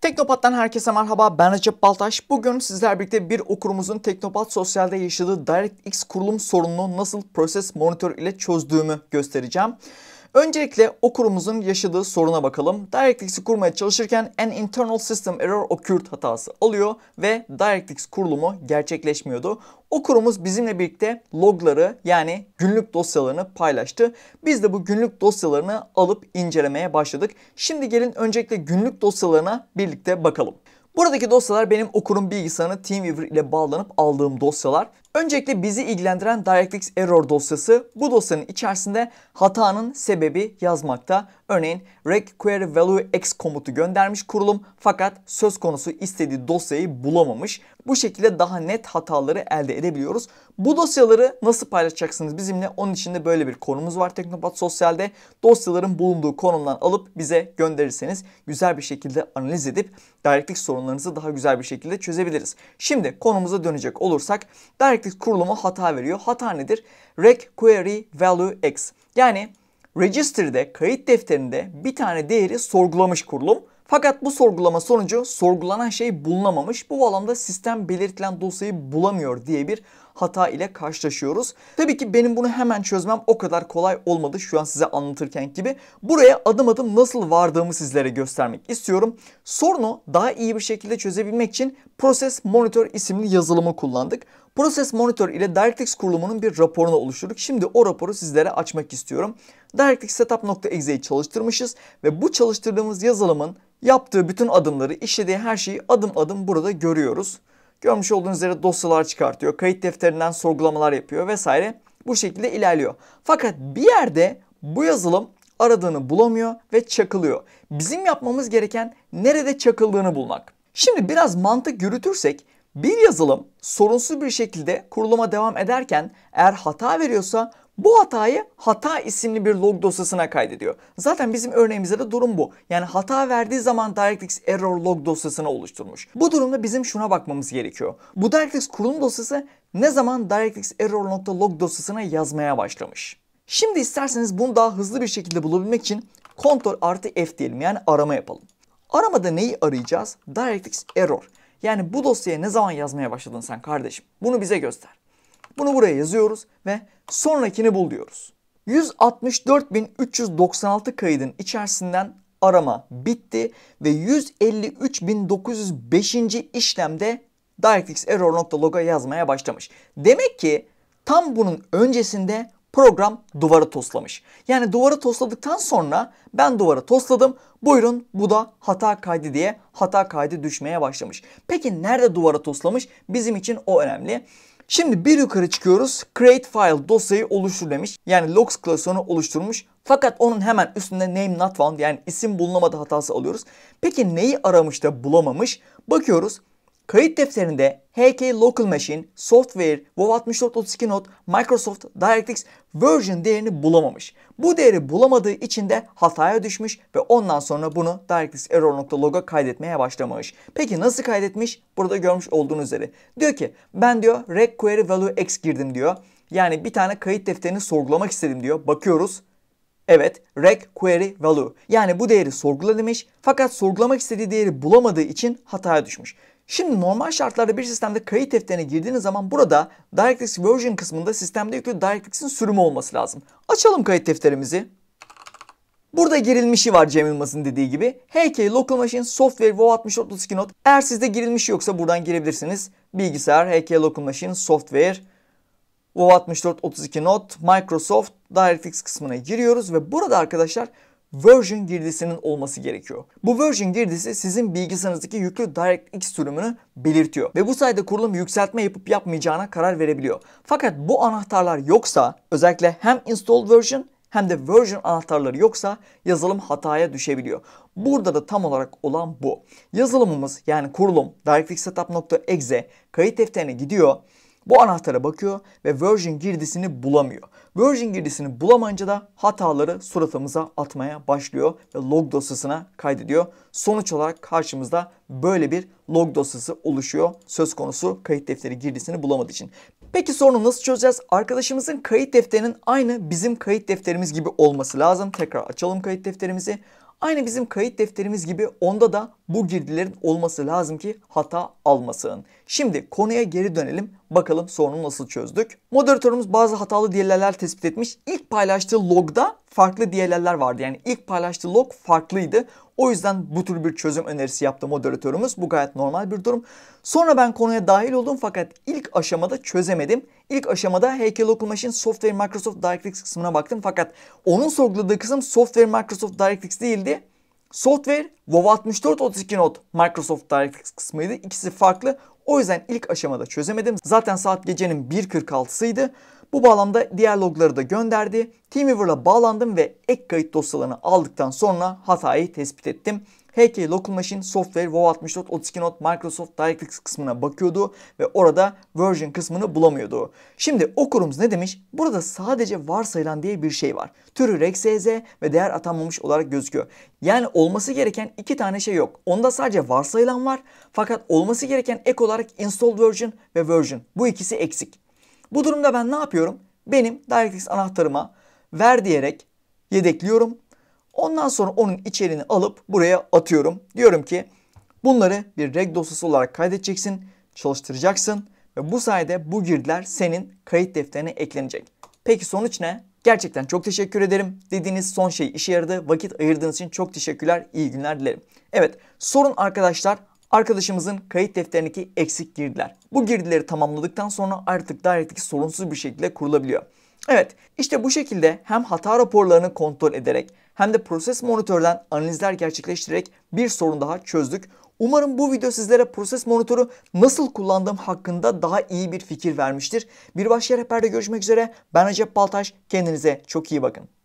Teknopat'tan herkese merhaba, ben Recep Baltaş. Bugün sizlerle birlikte bir okurumuzun Teknopat Sosyal'de yaşadığı DirectX kurulum sorununu nasıl Process Monitor ile çözdüğümü göstereceğim. Öncelikle okurumuzun yaşadığı soruna bakalım. DirectX'i kurmaya çalışırken an internal system error occurred hatası alıyor ve DirectX kurulumu gerçekleşmiyordu. Okurumuz bizimle birlikte logları yani günlük dosyalarını paylaştı. Biz de bu günlük dosyalarını alıp incelemeye başladık. Şimdi gelin öncelikle günlük dosyalarına birlikte bakalım. Buradaki dosyalar benim okurum bilgisayarını TeamViewer ile bağlanıp aldığım dosyalar. Öncelikle bizi ilgilendiren DirectX Error dosyası. Bu dosyanın içerisinde hatanın sebebi yazmakta. Örneğin RegQueryValueEx komutu göndermiş kurulum fakat söz konusu istediği dosyayı bulamamış. Bu şekilde daha net hataları elde edebiliyoruz. Bu dosyaları nasıl paylaşacaksınız bizimle? Onun için de böyle bir konumuz var Teknopat Sosyal'de. Dosyaların bulunduğu konumdan alıp bize gönderirseniz güzel bir şekilde analiz edip DirectX sorunlarınızı daha güzel bir şekilde çözebiliriz. Şimdi konumuza dönecek olursak DirectX kurulumu hata veriyor. Hata nedir? RegQueryValueX. Yani register'de, kayıt defterinde bir tane değeri sorgulamış kurulum. Fakat bu sorgulama sonucu sorgulanan şey bulunamamış. Bu bağlamda sistem belirtilen dosyayı bulamıyor diye bir hata ile karşılaşıyoruz. Tabii ki benim bunu hemen çözmem o kadar kolay olmadı şu an size anlatırken gibi. Buraya adım adım nasıl vardığımı sizlere göstermek istiyorum. Sorunu daha iyi bir şekilde çözebilmek için Process Monitor isimli yazılımı kullandık. Process Monitor ile DirectX kurulumunun bir raporunu oluşturduk. Şimdi o raporu sizlere açmak istiyorum. DirectX Setup.exe'yi çalıştırmışız ve bu çalıştırdığımız yazılımın yaptığı bütün adımları, işlediği her şeyi adım adım burada görüyoruz. Görmüş olduğunuz üzere dosyalar çıkartıyor, kayıt defterinden sorgulamalar yapıyor vesaire. Bu şekilde ilerliyor. Fakat bir yerde bu yazılım aradığını bulamıyor ve çakılıyor. Bizim yapmamız gereken nerede çakıldığını bulmak. Şimdi biraz mantık yürütürsek bir yazılım sorunsuz bir şekilde kuruluma devam ederken eğer hata veriyorsa bu hatayı hata isimli bir log dosyasına kaydediyor. Zaten bizim örneğimizde de durum bu. Yani hata verdiği zaman DirectX Error log dosyasını oluşturmuş. Bu durumda bizim şuna bakmamız gerekiyor. Bu DirectX kurulum dosyası ne zaman DirectX Error.log dosyasına yazmaya başlamış? Şimdi isterseniz bunu daha hızlı bir şekilde bulabilmek için Ctrl+F diyelim, yani arama yapalım. Aramada neyi arayacağız? DirectX Error. Yani bu dosyaya ne zaman yazmaya başladın sen kardeşim? Bunu bize göster. Bunu buraya yazıyoruz ve sonrakini bul diyoruz. 164.396 kaydın içerisinden arama bitti ve 153.905. işlemde DirectX Error.log'a yazmaya başlamış. Demek ki tam bunun öncesinde program duvara toslamış. Yani duvara tosladıktan sonra ben duvara tosladım. Buyurun bu da hata kaydı diye hata kaydı düşmeye başlamış. Peki nerede duvara toslamış? Bizim için o önemli. Şimdi bir yukarı çıkıyoruz. Create file dosyayı oluştur demiş. Yani logs klasörünü oluşturmuş. Fakat onun hemen üstünde name not found, yani isim bulunamadı hatası alıyoruz. Peki neyi aramış da bulamamış? Bakıyoruz. Kayıt defterinde HK Local Machine, Software, WoW6432Node, Microsoft, DirectX, Version değerini bulamamış. Bu değeri bulamadığı için de hataya düşmüş ve ondan sonra bunu DirectX Error.log'a kaydetmeye başlamış. Peki nasıl kaydetmiş? Burada görmüş olduğunuz üzere. Diyor ki ben diyor RegQueryValueX girdim diyor. Yani bir tane kayıt defterini sorgulamak istedim diyor. Bakıyoruz. Evet, RegQueryValue. Yani bu değeri sorgula demiş. Fakat sorgulamak istediği değeri bulamadığı için hataya düşmüş. Şimdi normal şartlarda bir sistemde kayıt defterine girdiğiniz zaman burada DirectX Version kısmında sistemde yüklü DirectX'in sürümü olması lazım. Açalım kayıt defterimizi. Burada girilmişi var Cem Yılmaz'ın dediği gibi. HK Local Machine Software WoW6432Node. Eğer sizde girilmişi yoksa buradan girebilirsiniz. Bilgisayar HK Local Machine Software WoW6432Node Microsoft DirectX kısmına giriyoruz ve burada arkadaşlar Version girdisinin olması gerekiyor. Bu version girdisi sizin bilgisayarınızdaki yüklü DirectX sürümünü belirtiyor. Ve bu sayede kurulum yükseltme yapıp yapmayacağına karar verebiliyor. Fakat bu anahtarlar yoksa, özellikle hem install version hem de version anahtarları yoksa yazılım hataya düşebiliyor. Burada da tam olarak olan bu. Yazılımımız yani kurulum DirectX Setup.exe kayıt defterine gidiyor. Bu anahtara bakıyor ve version girdisini bulamıyor. Version girdisini bulamayınca da hataları suratımıza atmaya başlıyor ve log dosyasına kaydediyor. Sonuç olarak karşımızda böyle bir log dosyası oluşuyor. Söz konusu kayıt defteri girdisini bulamadığı için. Peki sorunu nasıl çözeceğiz? Arkadaşımızın kayıt defterinin aynı bizim kayıt defterimiz gibi olması lazım. Tekrar açalım kayıt defterimizi. Aynı bizim kayıt defterimiz gibi onda da bu girdilerin olması lazım ki hata almasın. Şimdi konuya geri dönelim. Bakalım sorunu nasıl çözdük. Moderatörümüz bazı hatalı DLL'ler tespit etmiş. İlk paylaştığı logda farklı DLL'ler vardı. Yani ilk paylaştığı log farklıydı. O yüzden bu tür bir çözüm önerisi yaptı moderatörümüz. Bu gayet normal bir durum. Sonra ben konuya dahil oldum fakat ilk aşamada çözemedim. İlk aşamada HK Local Machine Software Microsoft DirectX kısmına baktım. Fakat onun sorguladığı kısım Software Microsoft DirectX değildi. Software WoW6432Node Microsoft DirectX kısmıydı. İkisi farklı. O yüzden ilk aşamada çözemedim. Zaten saat gecenin 1.46'sıydı. Bu bağlamda diğer logları da gönderdi. TeamViewer'la bağlandım ve ek kayıt dosyalarını aldıktan sonra hatayı tespit ettim. HK Local Machine Software WoW6432Node Microsoft DirectX kısmına bakıyordu ve orada version kısmını bulamıyordu. Şimdi okurumuz ne demiş? Burada sadece varsayılan diye bir şey var. Türü REG_SZ ve değer atanmamış olarak gözüküyor. Yani olması gereken iki tane şey yok. Onda sadece varsayılan var fakat olması gereken ek olarak installed version ve version. Bu ikisi eksik. Bu durumda ben ne yapıyorum? Benim DirectX anahtarıma ver diyerek yedekliyorum. Ondan sonra onun içeriğini alıp buraya atıyorum. Diyorum ki bunları bir reg dosyası olarak kaydedeceksin, çalıştıracaksın ve bu sayede bu girdiler senin kayıt defterine eklenecek. Peki sonuç ne? Gerçekten çok teşekkür ederim. Dediğiniz son şey işe yaradı. Vakit ayırdığınız için çok teşekkürler. İyi günler dilerim. Evet, sorun arkadaşlar. Arkadaşımızın kayıt defterindeki eksik girdiler. Bu girdileri tamamladıktan sonra artık DirectX sorunsuz bir şekilde kurulabiliyor. Evet, işte bu şekilde hem hata raporlarını kontrol ederek hem de Process Monitör'den analizler gerçekleştirerek bir sorun daha çözdük. Umarım bu video sizlere Process Monitör'ü nasıl kullandığım hakkında daha iyi bir fikir vermiştir. Bir başka rehberde görüşmek üzere. Ben Recep Baltaş. Kendinize çok iyi bakın.